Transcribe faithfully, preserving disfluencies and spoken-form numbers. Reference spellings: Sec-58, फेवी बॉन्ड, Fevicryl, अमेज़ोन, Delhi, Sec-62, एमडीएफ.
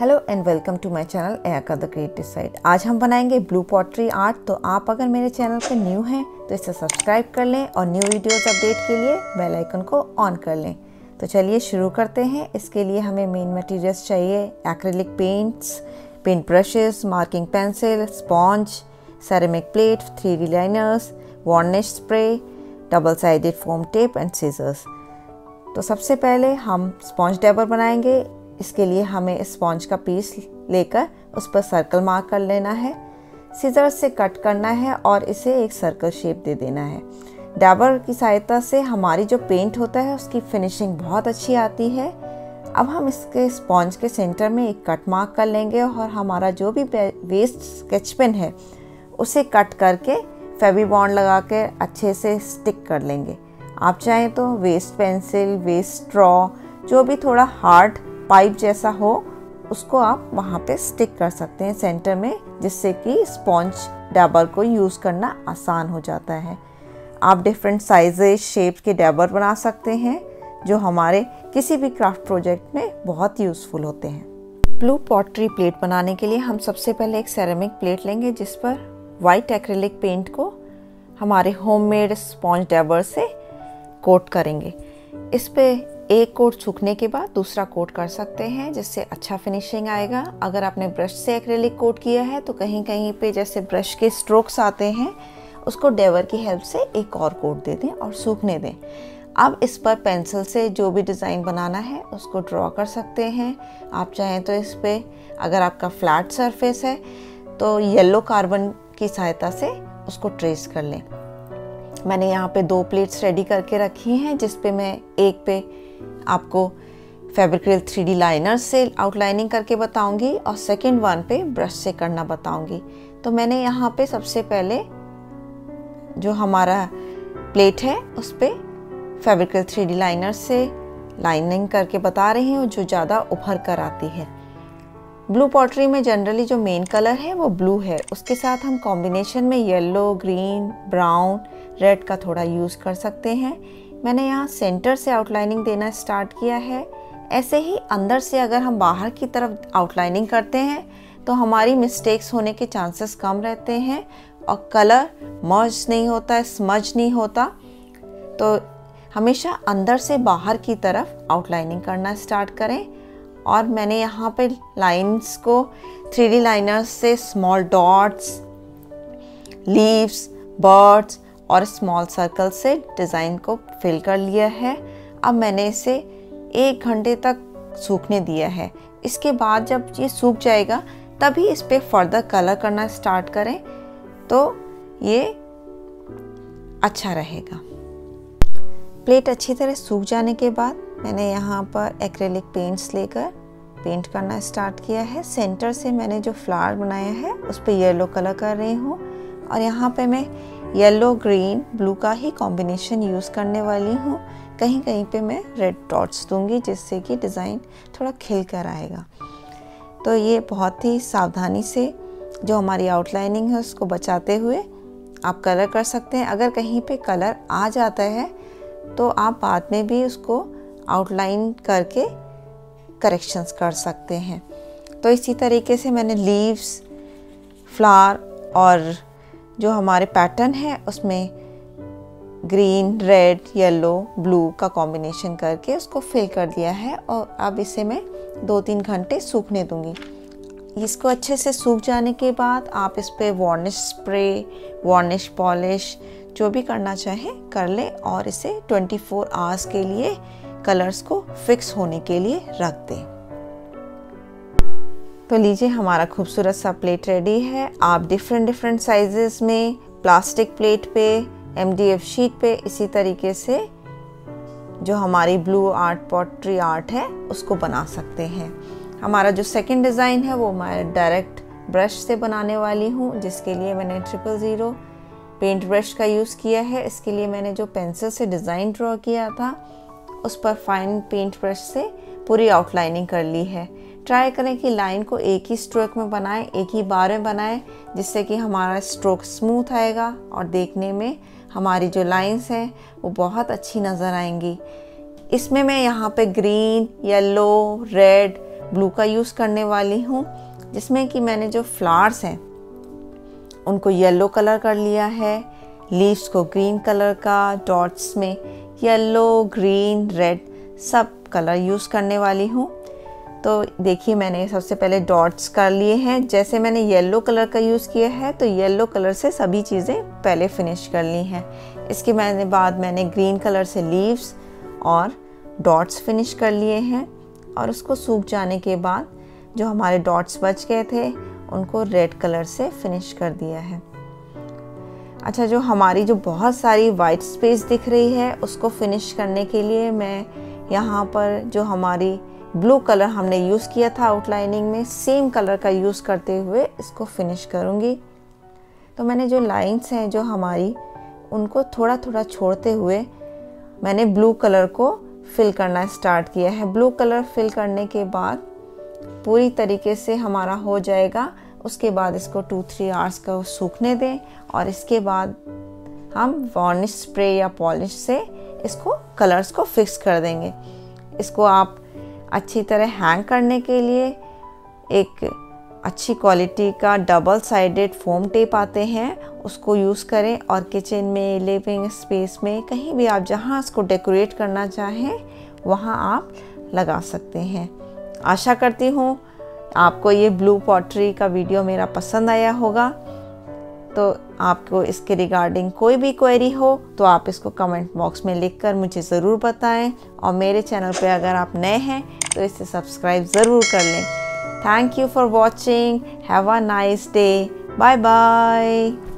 Hello and welcome to my channel aka the creative side. आज हम बनाएंगे blue pottery art. तो आप अगर मेरे चैनल पर न्यू हैं तो इसे सब्सक्राइब कर लें और न्यू वीडियोस अपडेट के लिए बेल आइकन को ऑन कर लें। तो चलिए शुरू करते हैं। इसके लिए हमें मेन मटेरियल्स चाहिए acrylic paints, paint brushes, marking pencil, sponge, ceramic plate, three D liners, varnish spray, double sided foam tape and scissors. तो सबसे पहले हम स्पॉन्ज डैबर बनाएंगे। इसके लिए हमें स्पॉन्ज का पीस लेकर उस पर सर्कल मार्क कर लेना है, सीजर से कट करना है और इसे एक सर्कल शेप दे देना है। डैबर की सहायता से हमारी जो पेंट होता है उसकी फिनिशिंग बहुत अच्छी आती है। अब हम इसके स्पॉन्ज के सेंटर में एक कट मार्क कर लेंगे और हमारा जो भी वेस्ट स्केच पेन है उसे कट करके फेवी बॉन्ड लगा के अच्छे से स्टिक कर लेंगे। आप चाहें तो वेस्ट पेंसिल, वेस्ट स्ट्रॉ, जो भी थोड़ा हार्ड पाइप जैसा हो उसको आप वहाँ पे स्टिक कर सकते हैं सेंटर में, जिससे कि स्पॉन्ज डैबर को यूज़ करना आसान हो जाता है। आप डिफरेंट साइजेस, शेप के डैबर बना सकते हैं जो हमारे किसी भी क्राफ्ट प्रोजेक्ट में बहुत यूज़फुल होते हैं। ब्लू पॉटरी प्लेट बनाने के लिए हम सबसे पहले एक सेरेमिक प्लेट लेंगे जिस पर वाइट एक्रेलिक पेंट को हमारे होममेड स्पॉन्ज डैबर से कोट करेंगे। इस पर एक कोट सूखने के बाद दूसरा कोट कर सकते हैं जिससे अच्छा फिनिशिंग आएगा। अगर आपने ब्रश से एक्रेलिक कोट किया है तो कहीं कहीं पे जैसे ब्रश के स्ट्रोक्स आते हैं उसको डैबर की हेल्प से एक और कोट दे दें और सूखने दें। अब इस पर पेंसिल से जो भी डिज़ाइन बनाना है उसको ड्रॉ कर सकते हैं। आप चाहें तो इस पर, अगर आपका फ्लैट सरफेस है तो येलो कार्बन की सहायता से उसको ट्रेस कर लें। मैंने यहाँ पे दो प्लेट्स रेडी करके रखी हैं जिसपे मैं एक पे आपको फेविक्रिल थ्री डी लाइनर से आउटलाइनिंग करके बताऊंगी और सेकंड वन पे ब्रश से करना बताऊंगी। तो मैंने यहाँ पे सबसे पहले जो हमारा प्लेट है उस पर फेविक्रिल थ्री डी लाइनर से लाइनिंग करके बता रही हूँ जो ज़्यादा उभर कर आती है। ब्लू पॉटरी में जनरली जो मेन कलर है वो ब्लू है, उसके साथ हम कॉम्बिनेशन में येलो, ग्रीन, ब्राउन, रेड का थोड़ा यूज़ कर सकते हैं। मैंने यहाँ सेंटर से आउटलाइनिंग देना स्टार्ट किया है। ऐसे ही अंदर से अगर हम बाहर की तरफ आउटलाइनिंग करते हैं तो हमारी मिस्टेक्स होने के चांसेस कम रहते हैं और कलर मर्ज नहीं होता, स्मज नहीं होता। तो हमेशा अंदर से बाहर की तरफ आउटलाइनिंग करना स्टार्ट करें। और मैंने यहाँ पे लाइंस को थ्री डी लाइनर्स से स्मॉल डॉट्स, लीव्स, बर्ड्स और स्मॉल सर्कल से डिज़ाइन को फिल कर लिया है। अब मैंने इसे एक घंटे तक सूखने दिया है। इसके बाद जब ये सूख जाएगा तभी इस पर फर्दर कलर करना स्टार्ट करें तो ये अच्छा रहेगा। प्लेट अच्छी तरह सूख जाने के बाद मैंने यहाँ पर एक्रेलिक पेंट्स लेकर पेंट करना स्टार्ट किया है। सेंटर से मैंने जो फ्लावर बनाया है उस पर येलो कलर कर रही हूँ और यहाँ पे मैं येलो, ग्रीन, ब्लू का ही कॉम्बिनेशन यूज़ करने वाली हूँ। कहीं कहीं पे मैं रेड डॉट्स दूंगी जिससे कि डिज़ाइन थोड़ा खिल कर आएगा। तो ये बहुत ही सावधानी से जो हमारी आउटलाइनिंग है उसको बचाते हुए आप कलर कर सकते हैं। अगर कहीं पे कलर आ जाता है तो आप बाद में भी उसको आउटलाइन करके करेक्शंस कर सकते हैं। तो इसी तरीके से मैंने लीव्स, फ्लावर और जो हमारे पैटर्न है उसमें ग्रीन, रेड, येलो, ब्लू का कॉम्बिनेशन करके उसको फिल कर दिया है। और अब इसे मैं दो तीन घंटे सूखने दूंगी। इसको अच्छे से सूख जाने के बाद आप इस पर वार्निश स्प्रे, वार्निश पॉलिश जो भी करना चाहें कर लें और इसे चौबीस आवर्स के लिए कलर्स को फिक्स होने के लिए रख दें। तो लीजिए हमारा खूबसूरत सा प्लेट रेडी है। आप डिफरेंट डिफरेंट साइजेस में प्लास्टिक प्लेट पे, एमडीएफ शीट पे इसी तरीके से जो हमारी ब्लू आर्ट पॉटरी आर्ट है उसको बना सकते हैं। हमारा जो सेकंड डिज़ाइन है वो मैं डायरेक्ट ब्रश से बनाने वाली हूँ जिसके लिए मैंने ट्रिपल ज़ीरो पेंट ब्रश का यूज़ किया है। इसके लिए मैंने जो पेंसिल से डिज़ाइन ड्रॉ किया था उस पर फाइन पेंट ब्रश से पूरी आउटलाइनिंग कर ली है। ट्राई करें कि लाइन को एक ही स्ट्रोक में बनाएं, एक ही बार में बनाएं, जिससे कि हमारा स्ट्रोक स्मूथ आएगा और देखने में हमारी जो लाइंस हैं वो बहुत अच्छी नज़र आएंगी। इसमें मैं यहाँ पे ग्रीन, येलो, रेड, ब्लू का यूज़ करने वाली हूँ, जिसमें कि मैंने जो फ्लावर्स हैं उनको येलो कलर कर लिया है, लीव्स को ग्रीन कलर का, डॉट्स में येलो ग्रीन रेड सब कलर यूज़ करने वाली हूँ। तो देखिए मैंने सबसे पहले डॉट्स कर लिए हैं। जैसे मैंने येलो कलर का यूज़ किया है तो येलो कलर से सभी चीज़ें पहले फिनिश कर ली हैं। इसके मैंने बाद मैंने ग्रीन कलर से लीव्स और डॉट्स फिनिश कर लिए हैं और उसको सूख जाने के बाद जो हमारे डॉट्स बच गए थे उनको रेड कलर से फिनिश कर दिया है। अच्छा, जो हमारी जो बहुत सारी वाइट स्पेस दिख रही है उसको फिनिश करने के लिए मैं यहाँ पर जो हमारी ब्लू कलर हमने यूज़ किया था आउटलाइनिंग में, सेम कलर का यूज़ करते हुए इसको फिनिश करूँगी। तो मैंने जो लाइंस हैं जो हमारी उनको थोड़ा थोड़ा छोड़ते हुए मैंने ब्लू कलर को फिल करना स्टार्ट किया है। ब्लू कलर फिल करने के बाद पूरी तरीके से हमारा हो जाएगा। उसके बाद इसको टू थ्री आवर्स का सूखने दें और इसके बाद हम वार्निश स्प्रे या पॉलिश से इसको कलर्स को फिक्स कर देंगे। इसको आप अच्छी तरह हैंग करने के लिए एक अच्छी क्वालिटी का डबल साइडेड फोम टेप आते हैं, उसको यूज़ करें और किचन में, लिविंग स्पेस में, कहीं भी आप जहां इसको डेकोरेट करना चाहें वहां आप लगा सकते हैं। आशा करती हूं आपको ये ब्लू पॉटरी का वीडियो मेरा पसंद आया होगा। तो आपको इसके रिगार्डिंग कोई भी क्वेरी हो तो आप इसको कमेंट बॉक्स में लिखकर मुझे ज़रूर बताएं और मेरे चैनल पे अगर आप नए हैं तो इसे सब्सक्राइब ज़रूर कर लें। Thank you for watching. Have a nice day. Bye bye.